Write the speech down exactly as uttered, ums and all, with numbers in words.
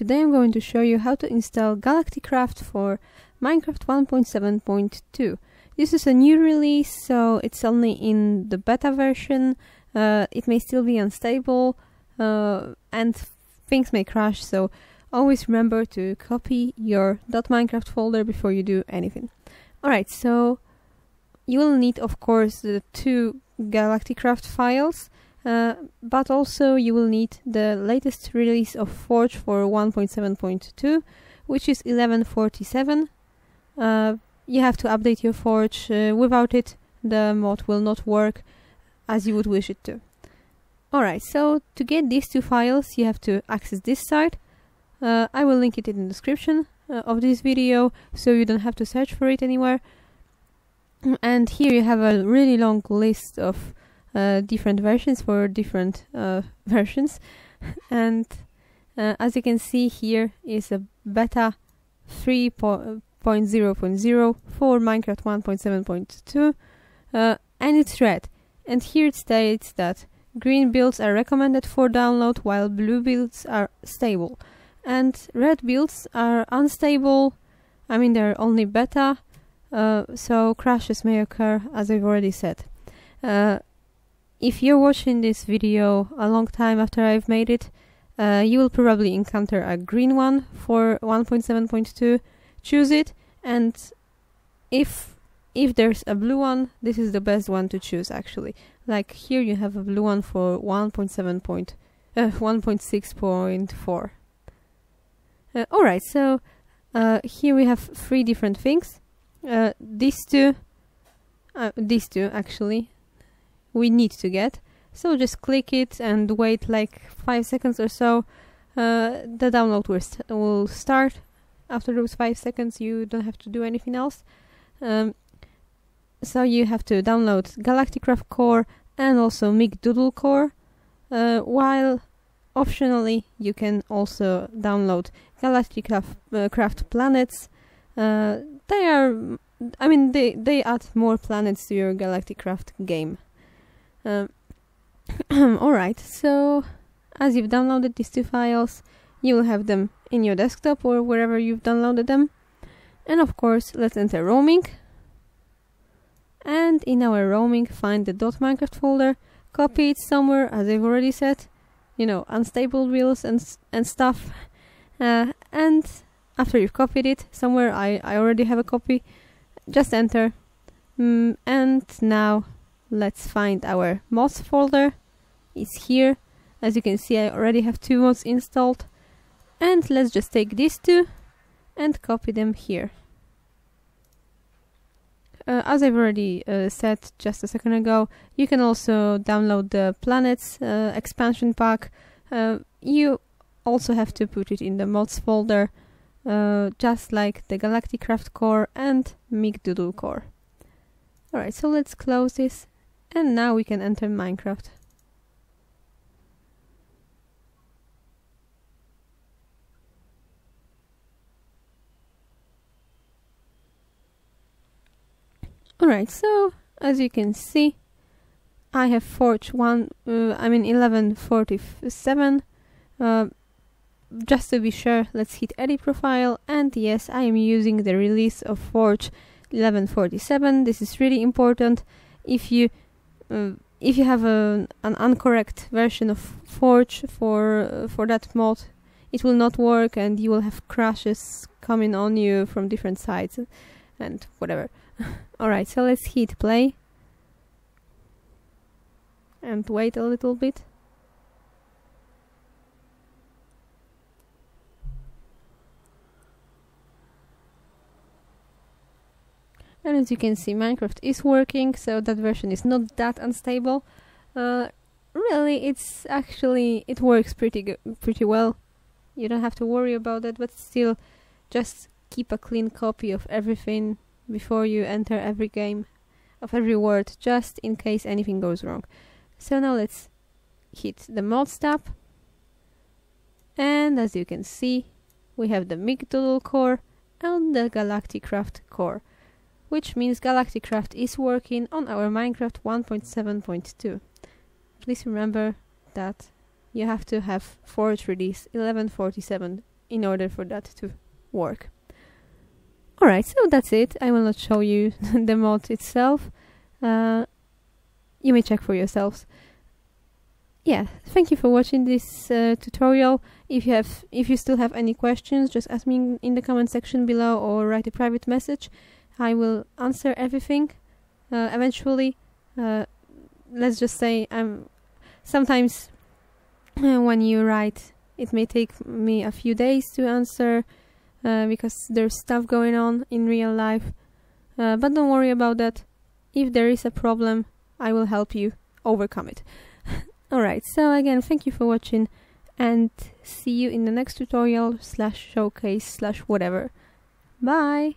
Today I'm going to show you how to install Galacticraft for Minecraft one point seven point two. This is a new release, so it's only in the beta version. Uh, it may still be unstable uh, and things may crash, so always remember to copy your .minecraft folder before you do anything. Alright, so you will need, of course, the two Galacticraft files, Uh, but also you will need the latest release of Forge for one point seven point two, which is eleven forty-seven. Uh, you have to update your Forge. Uh, without it, the mod will not work as you would wish it to. Alright, so to get these two files, you have to access this site. Uh, I will link it in the description uh, of this video, so you don't have to search for it anywhere. And here you have a really long list of Uh, different versions for different uh, versions, and uh, as you can see, here is a beta three point zero point zero for Minecraft one point seven point two, uh, and it's red, and here it states that green builds are recommended for download while blue builds are stable and red builds are unstable. I mean, they're only beta, uh, so crashes may occur, as I've already said. uh, If you're watching this video a long time after I've made it, uh, you will probably encounter a green one for one point seven point two. Choose it, and if if there's a blue one, this is the best one to choose, actually. Like here you have a blue one for one point six point four. Uh, Alright, so uh, here we have three different things. Uh, these two, uh, these two actually, we need to get, so just click it and wait like five seconds or so. Uh, the download will, st will start. After those five seconds you don't have to do anything else. Um, so you have to download Galacticraft Core and also MicDoodle Core, uh, while optionally you can also download Galacticraft uh, Craft Planets. Uh, they are, I mean, they, they add more planets to your Galacticraft game. Um, Alright, so as you've downloaded these two files, you will have them in your desktop or wherever you've downloaded them. And of course, let's enter roaming. And in our roaming, find the .minecraft folder, copy it somewhere, as I've already said, you know, unstable builds and, and stuff. Uh, and after you've copied it somewhere, I, I already have a copy, just enter. Mm, and now let's find our mods folder. It's here. As you can see, I already have two mods installed, and let's just take these two and copy them here. Uh, as I've already uh, said just a second ago, you can also download the planets uh, expansion pack. Uh, you also have to put it in the mods folder, uh, just like the Galacticraft Core and MicDoodle Core. Alright, so let's close this. And now we can enter Minecraft. Alright, so as you can see, I have Forge one, uh, I mean eleven forty-seven. Uh, just to be sure, let's hit edit profile, and yes, I am using the release of Forge eleven forty-seven. This is really important. If you Uh, if you have a, an incorrect version of Forge for uh, for that mod, it will not work, and you will have crashes coming on you from different sides and whatever. Alright, so let's hit play and wait a little bit. And as you can see, Minecraft is working, so that version is not that unstable. Uh, really, it's actually, it works pretty pretty well. You don't have to worry about it, but still, just keep a clean copy of everything before you enter every game, of every word, just in case anything goes wrong. So now let's hit the mods tab. And as you can see, we have the MicDoodle Core and the Galacticraft Core, which means Galacticraft is working on our Minecraft one point seven point two. Please remember that you have to have Forge release eleven forty-seven in order for that to work. Alright, so that's it. I will not show you the mod itself. Uh, you may check for yourselves. Yeah, thank you for watching this uh, tutorial. If you have, if you still have any questions, just ask me in, in the comment section below or write a private message. I will answer everything uh, eventually. Uh, let's just say I'm sometimes uh, when you write, it may take me a few days to answer uh, because there's stuff going on in real life. Uh, but don't worry about that. If there is a problem, I will help you overcome it. Alright, so again, thank you for watching and see you in the next tutorial slash showcase slash whatever. Bye!